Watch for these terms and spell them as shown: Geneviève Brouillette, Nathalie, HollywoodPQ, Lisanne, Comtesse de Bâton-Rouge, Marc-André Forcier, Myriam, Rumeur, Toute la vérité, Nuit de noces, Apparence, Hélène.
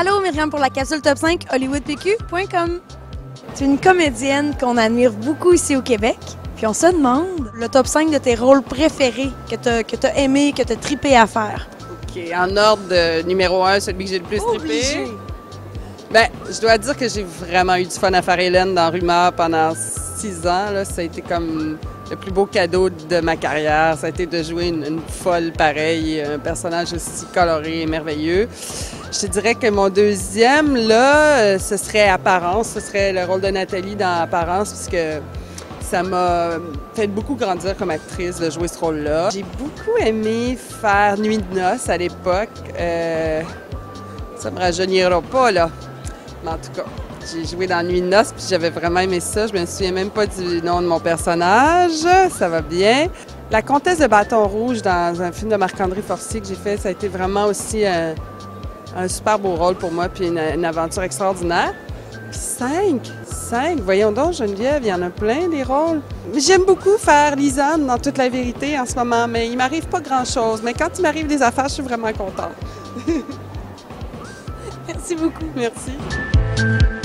Allô, Myriam pour la capsule top 5, HollywoodPQ.com. Tu es une comédienne qu'on admire beaucoup ici au Québec. Puis on se demande le top 5 de tes rôles préférés que tu as aimé, que tu as trippé à faire. OK. En ordre de numéro 1, celui que j'ai le plus trippé. Ben, je dois dire que j'ai vraiment eu du fun à faire Hélène dans Rumeur pendant 6 ans. Là. Ça a été comme le plus beau cadeau de ma carrière. Ça a été de jouer une folle pareille, un personnage aussi coloré et merveilleux. Je te dirais que mon deuxième, là, ce serait Apparence. Ce serait le rôle de Nathalie dans Apparence, puisque ça m'a fait beaucoup grandir comme actrice de jouer ce rôle-là. J'ai beaucoup aimé faire Nuit de noces à l'époque. Ça me rajeunira pas, là. Mais en tout cas, j'ai joué dans Nuit de noces, puis j'avais vraiment aimé ça. Je me souviens même pas du nom de mon personnage. Ça va bien. La Comtesse de Bâton-Rouge dans un film de Marc-André Forcier que j'ai fait, ça a été vraiment aussi un super beau rôle pour moi, puis une aventure extraordinaire. Puis 5, voyons donc Geneviève, il y en a plein des rôles. J'aime beaucoup faire Lisanne dans Toute la vérité en ce moment, mais il m'arrive pas grand-chose. Mais quand il m'arrive des affaires, je suis vraiment contente. Merci beaucoup. Merci.